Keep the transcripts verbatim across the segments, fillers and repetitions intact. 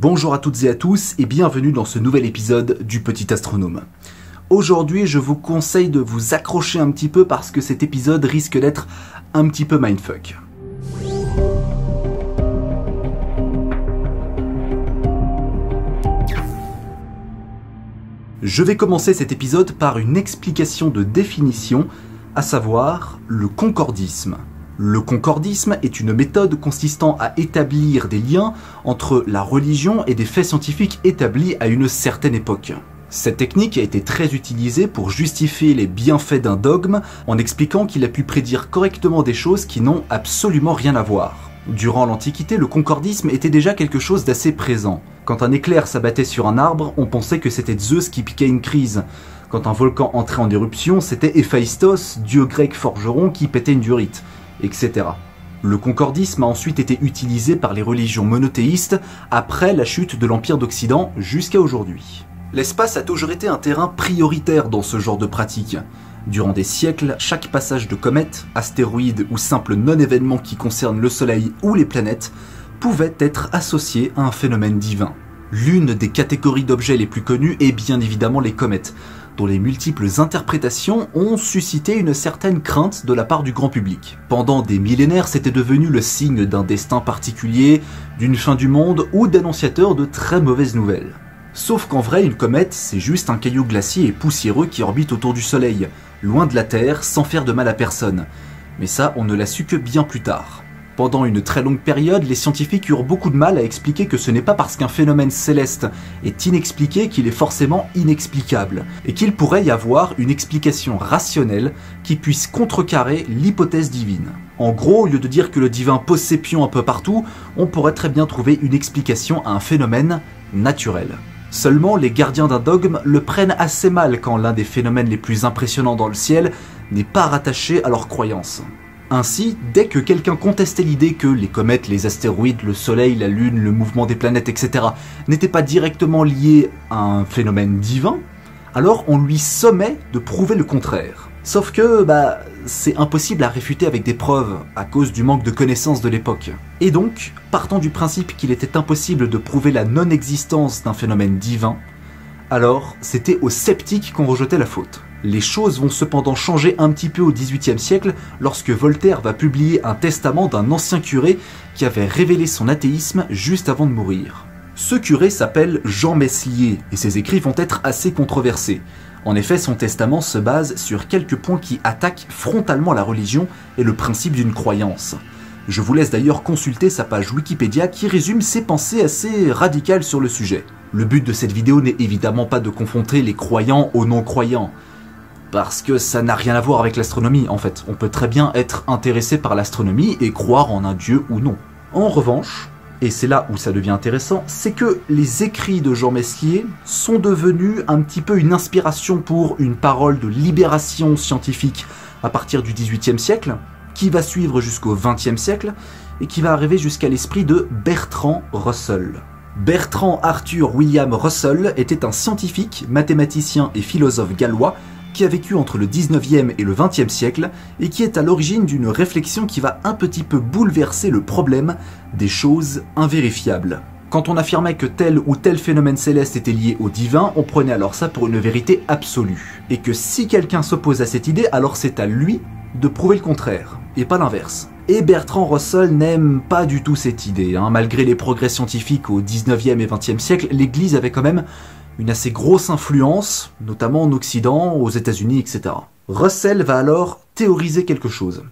Bonjour à toutes et à tous et bienvenue dans ce nouvel épisode du Petit Astronome. Aujourd'hui, je vous conseille de vous accrocher un petit peu parce que cet épisode risque d'être un petit peu mindfuck. Je vais commencer cet épisode par une explication de définition, à savoir le concordisme. Le concordisme est une méthode consistant à établir des liens entre la religion et des faits scientifiques établis à une certaine époque. Cette technique a été très utilisée pour justifier les bienfaits d'un dogme en expliquant qu'il a pu prédire correctement des choses qui n'ont absolument rien à voir. Durant l'Antiquité, le concordisme était déjà quelque chose d'assez présent. Quand un éclair s'abattait sur un arbre, on pensait que c'était Zeus qui piquait une crise. Quand un volcan entrait en éruption, c'était Héphaïstos, dieu grec forgeron, qui pétait une durite. et cetera. Le concordisme a ensuite été utilisé par les religions monothéistes après la chute de l'Empire d'Occident jusqu'à aujourd'hui. L'espace a toujours été un terrain prioritaire dans ce genre de pratique. Durant des siècles, chaque passage de comètes, astéroïdes ou simple non-événement qui concerne le Soleil ou les planètes pouvait être associé à un phénomène divin. L'une des catégories d'objets les plus connues est bien évidemment les comètes, dont les multiples interprétations ont suscité une certaine crainte de la part du grand public. Pendant des millénaires, c'était devenu le signe d'un destin particulier, d'une fin du monde ou d'annonciateur de très mauvaises nouvelles. Sauf qu'en vrai, une comète, c'est juste un caillou glacier et poussiéreux qui orbite autour du Soleil, loin de la Terre, sans faire de mal à personne. Mais ça, on ne l'a su que bien plus tard. Pendant une très longue période, les scientifiques eurent beaucoup de mal à expliquer que ce n'est pas parce qu'un phénomène céleste est inexpliqué qu'il est forcément inexplicable, et qu'il pourrait y avoir une explication rationnelle qui puisse contrecarrer l'hypothèse divine. En gros, au lieu de dire que le divin pose ses pions un peu partout, on pourrait très bien trouver une explication à un phénomène naturel. Seulement, les gardiens d'un dogme le prennent assez mal quand l'un des phénomènes les plus impressionnants dans le ciel n'est pas rattaché à leur croyance. Ainsi, dès que quelqu'un contestait l'idée que les comètes, les astéroïdes, le Soleil, la Lune, le mouvement des planètes, et cetera n'étaient pas directement liés à un phénomène divin, alors on lui sommait de prouver le contraire. Sauf que, bah, c'est impossible à réfuter avec des preuves, à cause du manque de connaissances de l'époque. Et donc, partant du principe qu'il était impossible de prouver la non-existence d'un phénomène divin, alors c'était aux sceptiques qu'on rejetait la faute. Les choses vont cependant changer un petit peu au dix-huitième siècle lorsque Voltaire va publier un testament d'un ancien curé qui avait révélé son athéisme juste avant de mourir. Ce curé s'appelle Jean Meslier et ses écrits vont être assez controversés. En effet, son testament se base sur quelques points qui attaquent frontalement la religion et le principe d'une croyance. Je vous laisse d'ailleurs consulter sa page Wikipédia qui résume ses pensées assez radicales sur le sujet. Le but de cette vidéo n'est évidemment pas de confronter les croyants aux non-croyants. Parce que ça n'a rien à voir avec l'astronomie, en fait. On peut très bien être intéressé par l'astronomie et croire en un dieu ou non. En revanche, et c'est là où ça devient intéressant, c'est que les écrits de Jean Meslier sont devenus un petit peu une inspiration pour une parole de libération scientifique à partir du dix-huitième siècle, qui va suivre jusqu'au vingtième siècle, et qui va arriver jusqu'à l'esprit de Bertrand Russell. Bertrand Arthur William Russell était un scientifique, mathématicien et philosophe gallois, qui a vécu entre le dix-neuvième et le vingtième siècle et qui est à l'origine d'une réflexion qui va un petit peu bouleverser le problème des choses invérifiables. Quand on affirmait que tel ou tel phénomène céleste était lié au divin, on prenait alors ça pour une vérité absolue. Et que si quelqu'un s'oppose à cette idée, alors c'est à lui de prouver le contraire, et pas l'inverse. Et Bertrand Russell n'aime pas du tout cette idée, hein. Malgré les progrès scientifiques au dix-neuvième et vingtième siècle, l'Église avait quand même une assez grosse influence, notamment en Occident, aux États-Unis, et cetera. Russell va alors théoriser quelque chose.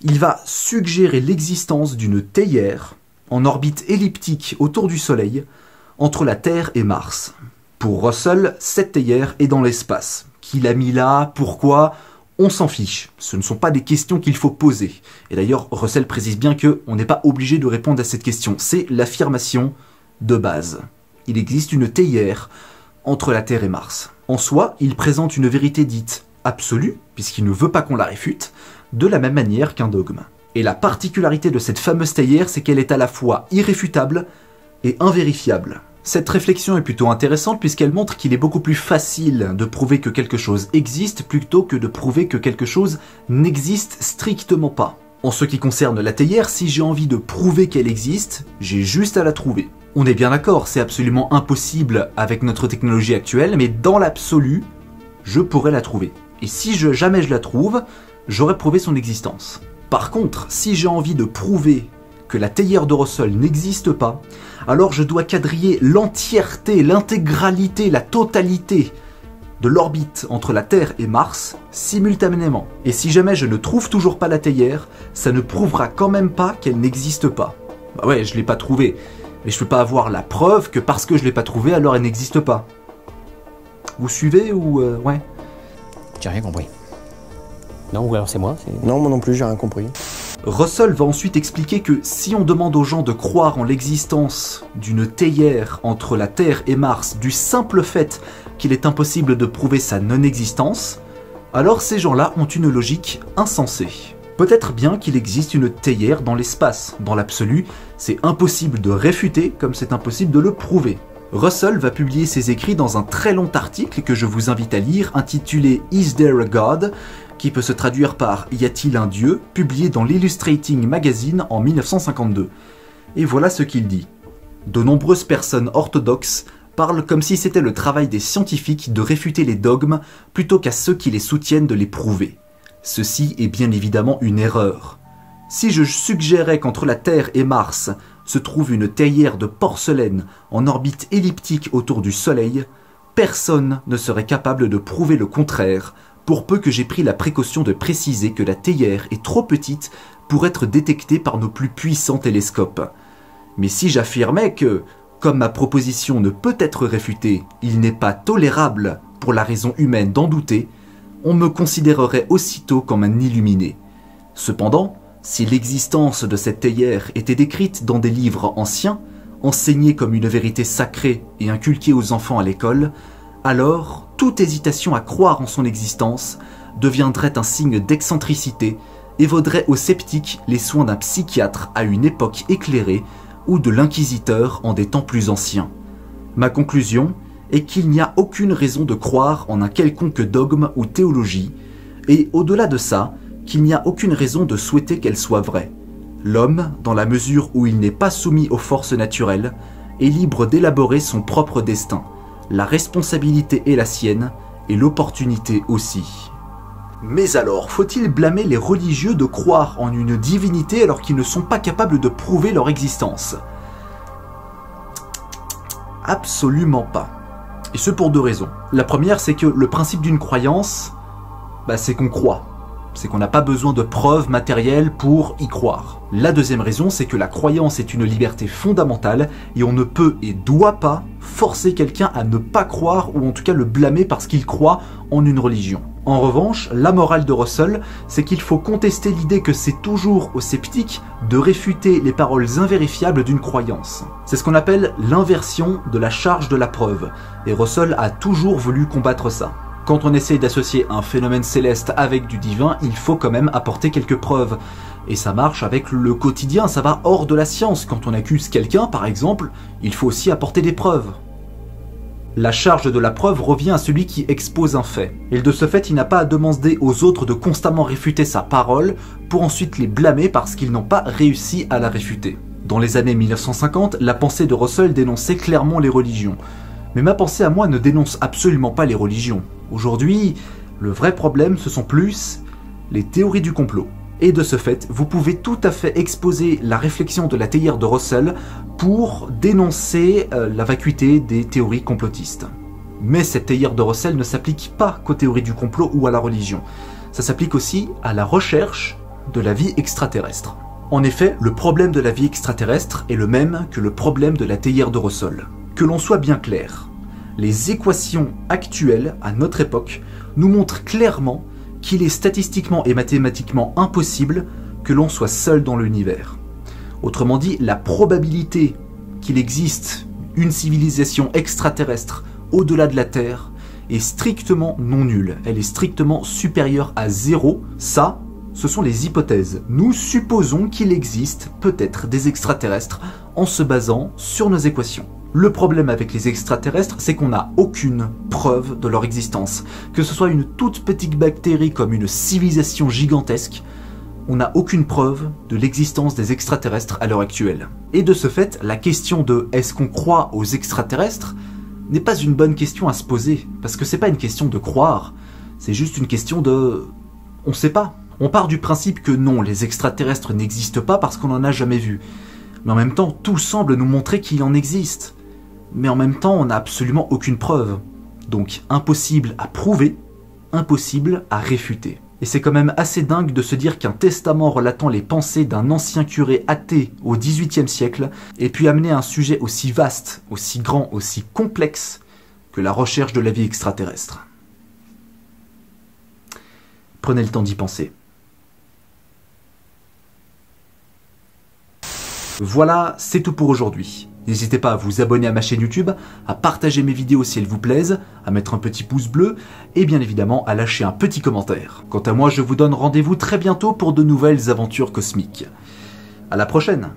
Il va suggérer l'existence d'une théière en orbite elliptique autour du Soleil, entre la Terre et Mars. Pour Russell, cette théière est dans l'espace. Qui l'a mis là? Pourquoi? On s'en fiche. Ce ne sont pas des questions qu'il faut poser. Et d'ailleurs, Russell précise bien qu'on n'est pas obligé de répondre à cette question. C'est l'affirmation de base. Il existe une théière entre la Terre et Mars. En soi, il présente une vérité dite absolue, puisqu'il ne veut pas qu'on la réfute, de la même manière qu'un dogme. Et la particularité de cette fameuse théière, c'est qu'elle est à la fois irréfutable et invérifiable. Cette réflexion est plutôt intéressante puisqu'elle montre qu'il est beaucoup plus facile de prouver que quelque chose existe plutôt que de prouver que quelque chose n'existe strictement pas. En ce qui concerne la théière, si j'ai envie de prouver qu'elle existe, j'ai juste à la trouver. On est bien d'accord, c'est absolument impossible avec notre technologie actuelle, mais dans l'absolu, je pourrais la trouver. Et si je, jamais je la trouve, j'aurais prouvé son existence. Par contre, si j'ai envie de prouver que la théière de Russell n'existe pas, alors je dois quadriller l'entièreté, l'intégralité, la totalité de l'orbite entre la Terre et Mars simultanément. Et si jamais je ne trouve toujours pas la théière, ça ne prouvera quand même pas qu'elle n'existe pas. Bah ouais, je l'ai pas trouvée, mais je peux pas avoir la preuve que parce que je l'ai pas trouvée, alors elle n'existe pas. Vous suivez ou euh, ouais? J'ai rien compris. Non, ou alors c'est moi? Non, moi non plus, j'ai rien compris. Russell va ensuite expliquer que si on demande aux gens de croire en l'existence d'une théière entre la Terre et Mars du simple fait qu'il est impossible de prouver sa non-existence, alors ces gens-là ont une logique insensée. Peut-être bien qu'il existe une théière dans l'espace. Dans l'absolu, c'est impossible de réfuter comme c'est impossible de le prouver. Russell va publier ses écrits dans un très long article que je vous invite à lire, intitulé « Is there a God ?», qui peut se traduire par « Y a-t-il un dieu ?», publié dans l'Illustrating Magazine en mille neuf cent cinquante-deux. Et voilà ce qu'il dit. De nombreuses personnes orthodoxes parlent comme si c'était le travail des scientifiques de réfuter les dogmes plutôt qu'à ceux qui les soutiennent de les prouver. Ceci est bien évidemment une erreur. Si je suggérais qu'entre la Terre et Mars se trouve une théière de porcelaine en orbite elliptique autour du Soleil, personne ne serait capable de prouver le contraire, pour peu que j'ai pris la précaution de préciser que la théière est trop petite pour être détectée par nos plus puissants télescopes. Mais si j'affirmais que, comme ma proposition ne peut être réfutée, il n'est pas tolérable pour la raison humaine d'en douter, on me considérerait aussitôt comme un illuminé. Cependant, si l'existence de cette théière était décrite dans des livres anciens, enseignée comme une vérité sacrée et inculquée aux enfants à l'école, alors toute hésitation à croire en son existence deviendrait un signe d'excentricité et vaudrait aux sceptiques les soins d'un psychiatre à une époque éclairée ou de l'inquisiteur en des temps plus anciens. Ma conclusion est qu'il n'y a aucune raison de croire en un quelconque dogme ou théologie, et au-delà de ça, qu'il n'y a aucune raison de souhaiter qu'elle soit vraie. L'homme, dans la mesure où il n'est pas soumis aux forces naturelles, est libre d'élaborer son propre destin. La responsabilité est la sienne, et l'opportunité aussi. Mais alors, faut-il blâmer les religieux de croire en une divinité alors qu'ils ne sont pas capables de prouver leur existence? Absolument pas. Et ce pour deux raisons. La première, c'est que le principe d'une croyance, bah, c'est qu'on croit. C'est qu'on n'a pas besoin de preuves matérielles pour y croire. La deuxième raison, c'est que la croyance est une liberté fondamentale et on ne peut et doit pas forcer quelqu'un à ne pas croire ou en tout cas le blâmer parce qu'il croit en une religion. En revanche, la morale de Russell, c'est qu'il faut contester l'idée que c'est toujours aux sceptiques de réfuter les paroles invérifiables d'une croyance. C'est ce qu'on appelle l'inversion de la charge de la preuve, et Russell a toujours voulu combattre ça. Quand on essaye d'associer un phénomène céleste avec du divin, il faut quand même apporter quelques preuves. Et ça marche avec le quotidien, ça va hors de la science. Quand on accuse quelqu'un, par exemple, il faut aussi apporter des preuves. La charge de la preuve revient à celui qui expose un fait. Et de ce fait, il n'a pas à demander aux autres de constamment réfuter sa parole pour ensuite les blâmer parce qu'ils n'ont pas réussi à la réfuter. Dans les années mille neuf cent cinquante, la pensée de Russell dénonçait clairement les religions. Mais ma pensée à moi ne dénonce absolument pas les religions. Aujourd'hui, le vrai problème, ce sont plus les théories du complot. Et de ce fait, vous pouvez tout à fait exposer la réflexion de la théière de Russell pour dénoncer euh, la vacuité des théories complotistes. Mais cette théière de Russell ne s'applique pas qu'aux théories du complot ou à la religion. Ça s'applique aussi à la recherche de la vie extraterrestre. En effet, le problème de la vie extraterrestre est le même que le problème de la théière de Russell. Que l'on soit bien clair, les équations actuelles, à notre époque, nous montrent clairement qu'il est statistiquement et mathématiquement impossible que l'on soit seul dans l'univers. Autrement dit, la probabilité qu'il existe une civilisation extraterrestre au-delà de la Terre est strictement non nulle. Elle est strictement supérieure à zéro. Ça, ce sont les hypothèses. Nous supposons qu'il existe peut-être des extraterrestres en se basant sur nos équations. Le problème avec les extraterrestres, c'est qu'on n'a aucune preuve de leur existence. Que ce soit une toute petite bactérie comme une civilisation gigantesque, on n'a aucune preuve de l'existence des extraterrestres à l'heure actuelle. Et de ce fait, la question de « est-ce qu'on croit aux extraterrestres ?» n'est pas une bonne question à se poser, parce que c'est pas une question de croire, c'est juste une question de... on sait pas. On part du principe que non, les extraterrestres n'existent pas parce qu'on n'en a jamais vu. Mais en même temps, tout semble nous montrer qu'il en existe. Mais en même temps, on n'a absolument aucune preuve. Donc impossible à prouver, impossible à réfuter. Et c'est quand même assez dingue de se dire qu'un testament relatant les pensées d'un ancien curé athée au dix-huitième siècle ait pu amener un sujet aussi vaste, aussi grand, aussi complexe que la recherche de la vie extraterrestre. Prenez le temps d'y penser. Voilà, c'est tout pour aujourd'hui. N'hésitez pas à vous abonner à ma chaîne YouTube, à partager mes vidéos si elles vous plaisent, à mettre un petit pouce bleu et bien évidemment à lâcher un petit commentaire. Quant à moi, je vous donne rendez-vous très bientôt pour de nouvelles aventures cosmiques. À la prochaine!